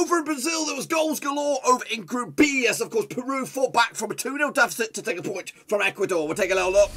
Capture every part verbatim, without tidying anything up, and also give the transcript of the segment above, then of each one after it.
Over in Brazil, there was goals galore over in Group B. Yes, of course, Peru fought back from a two nil deficit to take a point from Ecuador. We'll take a little look.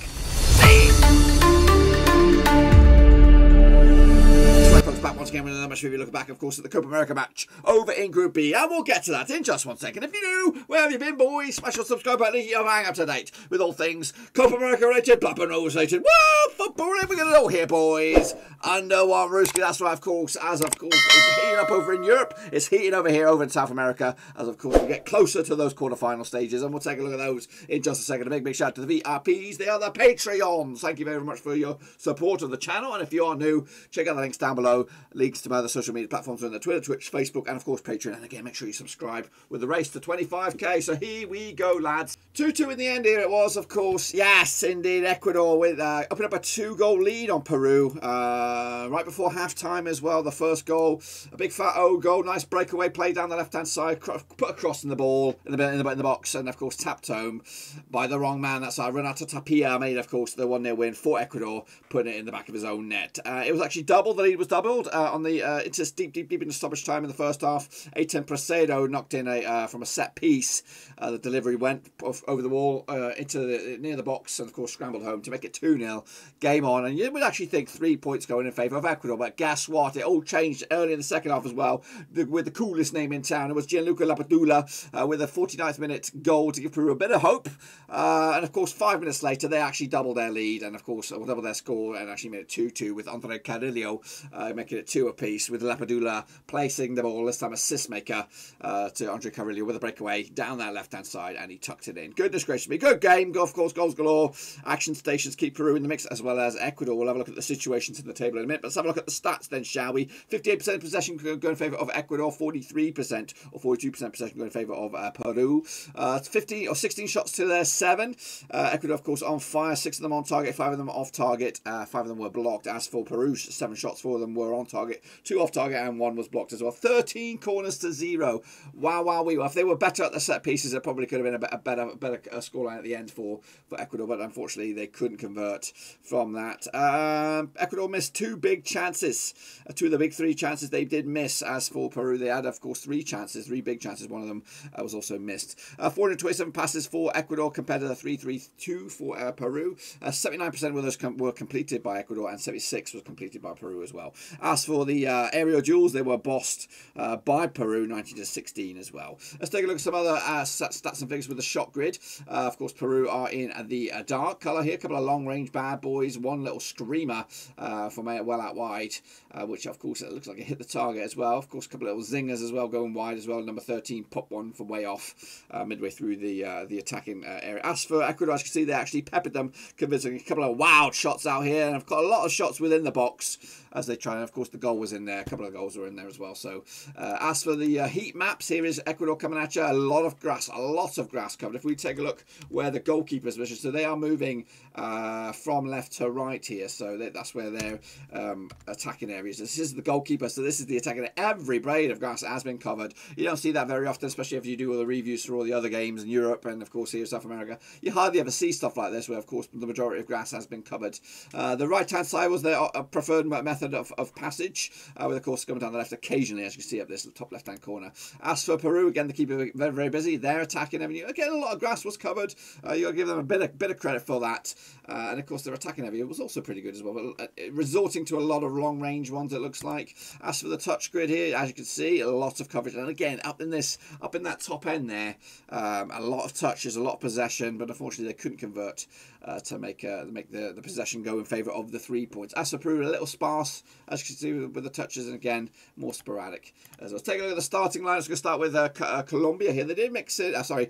Back once again with another match review. Looking back, of course, at the Copa America match over in Group B, and we'll get to that in just one second. If you're new, where have you been, boys? Smash your subscribe button if you're hang up to date with all things Copa America related, Black and Rolls related. Well, football, we're going to know here, boys. Under one Ruski, that's right, of course, as of course, it's heating up over in Europe, it's heating over here, over in South America, as of course, we get closer to those quarterfinal stages, and we'll take a look at those in just a second. A big, big shout out to the V I Ps, they are the Patreons. Thank you very much for your support of the channel, and if you are new, check out the links down below. Links to my other social media platforms on the Twitter, Twitch, Facebook, and of course Patreon. And again, make sure you subscribe with the race to twenty-five K. So here we go, lads. two two in the end here it was, of course. Yes, indeed, Ecuador with uh, opened up a two-goal lead on Peru uh, right before halftime as well. The first goal, a big fat O goal, nice breakaway play down the left-hand side, put a cross in the ball in the, in the in the box, and of course tapped home by the wrong man. That's our Renato Tapia made, of course, the one nil win for Ecuador, putting it in the back of his own net. Uh, it was actually double. The lead was double. Uh, on the uh, it's just deep, deep, deep into stoppage time in the first half. Ayrton Preciado knocked in a uh, from a set piece. Uh, the delivery went off, over the wall uh, into the, near the box, and of course scrambled home to make it two nil. Game on, and you would actually think three points going in favour of Ecuador, but guess what? It all changed early in the second half as well. The, with the coolest name in town, it was Gianluca Lapadula uh, with a forty-ninth minute goal to give Peru a bit of hope. Uh, and of course, five minutes later, they actually doubled their lead, and of course, uh, doubled their score, and actually made it two two with André Carrillo Uh, making it two apiece, with Lapadula placing the ball, this time assist maker uh, to Andre Carrillo with a breakaway down that left-hand side, and he tucked it in. Goodness gracious me, good game, of course, goals galore. Action stations keep Peru in the mix as well as Ecuador. We'll have a look at the situations in the table in a minute, but let's have a look at the stats then, shall we? fifty-eight percent possession go in favour of Ecuador, forty-three percent or forty-two percent possession go in favour of uh, Peru. Uh, fifteen or sixteen shots to their seven. Uh, Ecuador, of course, on fire, six of them on target, five of them off target, uh, five of them were blocked. As for Peru, seven shots, four of them were on target, two off target, and one was blocked as well. thirteen corners to zero. Wow, wow, we. If they were better at the set pieces, it probably could have been a better, a better scoreline at the end for, for Ecuador, but unfortunately they couldn't convert from that. Um, Ecuador missed two big chances, uh, two of the big three chances they did miss. As for Peru, they had, of course, three chances, three big chances. One of them uh, was also missed. Uh, four hundred twenty-seven passes for Ecuador compared to the three thirty-two for uh, Peru. Uh, seventy-nine percent of those com were completed by Ecuador, and seventy-six was completed by Peru as well. As for the uh, aerial duels, they were bossed uh, by Peru, nineteen to sixteen as well. Let's take a look at some other uh, stats and figures with the shot grid. Uh, of course, Peru are in the uh, dark colour here. A couple of long-range bad boys, one little screamer uh, from well out wide, uh, which, of course, it looks like it hit the target as well. Of course, a couple of little zingers as well going wide as well. Number thirteen popped one from way off uh, midway through the uh, the attacking uh, area. As for Ecuador, as you can see, they actually peppered them, convincing a couple of wild shots out here, and I've got a lot of shots within the box as they try. And of course, the goal was in there. A couple of goals were in there as well. So, uh, as for the uh, heat maps, here is Ecuador coming at you. A lot of grass, a lot of grass covered. If we take a look where the goalkeeper's position, so they are moving uh, from left to right here. So they, that's where their um, attacking areas. This is the goalkeeper. So this is the attacking. Every blade of grass has been covered. You don't see that very often, especially if you do all the reviews for all the other games in Europe and of course here in South America. You hardly ever see stuff like this, where of course the majority of grass has been covered. Uh, the right-hand side was their preferred method of. of passage, uh, with of course coming down the left occasionally, as you can see up this top left hand corner. As for Peru, again, the keeper very very busy. They're attacking avenue again. A lot of grass was covered. Uh, you got to give them a bit of bit of credit for that. Uh, and of course their attacking avenue was also pretty good as well, but uh, resorting to a lot of long range ones, it looks like. As for the touch grid here, as you can see, a lot of coverage, and again up in this up in that top end there, um, a lot of touches, a lot of possession, but unfortunately they couldn't convert uh, to make uh, make the the possession go in favour of the three points. As for Peru, a little sparse, as you can see, with, with the touches, and again, more sporadic. As I was taking a look at the starting line, I was going to start with uh, uh, Colombia here. They did mix it. Uh, sorry.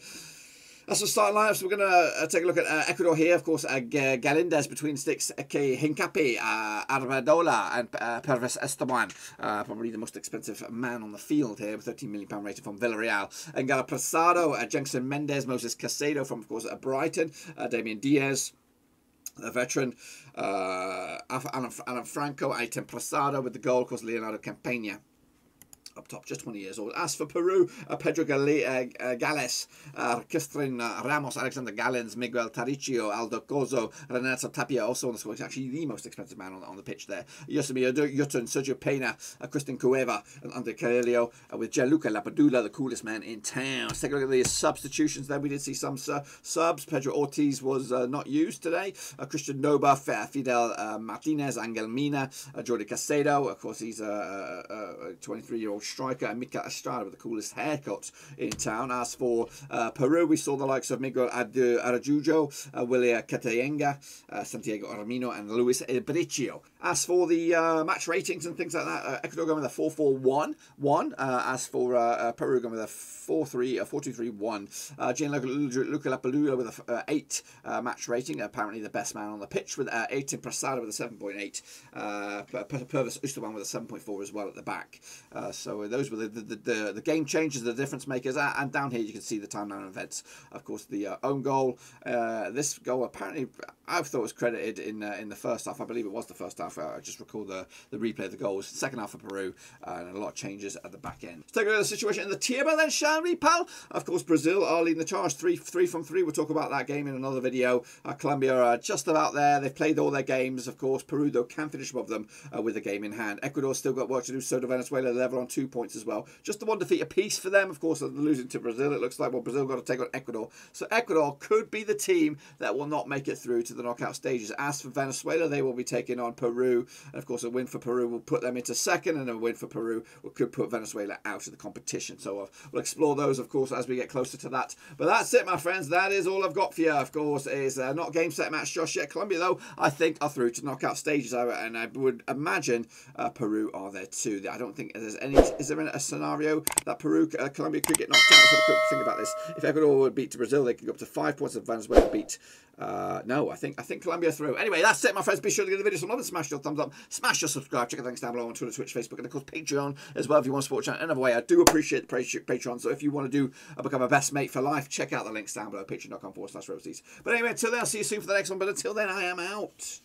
That's the starting lineup. So we're going to uh, take a look at uh, Ecuador here. Of course, uh, Galindez between sticks, okay, Hincapi, uh, Armadola, and uh, Pervis Estupiñán. Uh, probably the most expensive man on the field here, with thirteen million pound rated from Villarreal. And Gala Presado, uh, Jensen Mendez, Moisés Caicedo from, of course, uh, Brighton, uh, Damian Diaz, a veteran, uh, Alan Franco, Ayrton Preciado with the goal, of course, Leonardo Campana. up top, just twenty years old. As for Peru, uh, Pedro Gale, uh, uh, Gales, uh, Kestrin uh, Ramos, Alexander Gallens, Miguel Tariccio, Aldo Cozo, Renato Tapia, also on the squad, actually the most expensive man on, on the pitch there. Yoshimar Yotún, Sergio Pena, uh, Christian Cueva, and André Carrillo, uh, with Gianluca Lapadula, the coolest man in town. Let's take a look at the substitutions there. We did see some uh, subs. Pedro Ortiz was uh, not used today. Uh, Christian Noba, Fidel uh, Martinez, Angel Mina, uh, Jordi Caicedo. Of course, he's a twenty-three-year-old striker, and Mikel Estrada with the coolest haircut in town. As for uh, Peru, we saw the likes of Miguel Araújo, uh, William Catayenga, uh, Santiago Armino, and Luis Ebricio. As for the uh, match ratings and things like that, uh, Ecuador going with a four four one one. Uh, as for uh, uh, Peru going with a four two three one. Uh, Gianluca Lapadula with a uh, eight uh, match rating, apparently the best man on the pitch, with uh, Ayrton Preciado with a seven point eight. Uh, Pervis Estupiñán with a seven point four as well at the back. Uh, so those were the the, the the game changers, the difference makers. Uh, and down here you can see the timeline events. Of course, the uh, own goal. Uh, this goal apparently I thought was credited in uh, in the first half. I believe it was the first half. I just recall the, the replay of the goals. Second half for Peru, uh, and a lot of changes at the back end. Let's take a look at the situation in the table then, shall we, pal? Of course, Brazil are leading the charge, three three from three. We'll talk about that game in another video. Uh, Colombia are just about there. They've played all their games. Of course, Peru though can finish above them uh, with a game in hand. Ecuador still got work to do. So do Venezuela. Level on two points as well. Just the one defeat apiece for them. Of course, they're losing to Brazil. It looks like well, Brazil got to take on Ecuador. So Ecuador could be the team that will not make it through to the knockout stages. As for Venezuela, they will be taking on Peru. And of course, a win for Peru will put them into second, and a win for Peru could put Venezuela out of the competition. So uh, we'll explore those, of course, as we get closer to that. But that's it, my friends. That is all I've got for you. Of course, is uh, not game set match just yet. Colombia, though, I think are through to knockout stages, and I would imagine uh, Peru are there too. I don't think there's any. Is there a scenario that Peru, uh, Colombia could get knocked out? So quick thing about this: if Ecuador would beat Brazil, they could go up to five points. If Venezuela beat. Uh, no, I think I think Colombia through. Anyway, that's it, my friends. Be sure to give the video some love and smash your thumbs up, smash your subscribe, check out the links down below on Twitter, Twitch, Facebook, and of course Patreon as well if you want to support the channel. Another way, I do appreciate the Patreon. So if you want to do uh, become a best mate for life, check out the links down below, patreon dot com forward slash rosies. But anyway, until then, I'll see you soon for the next one. But until then, I am out.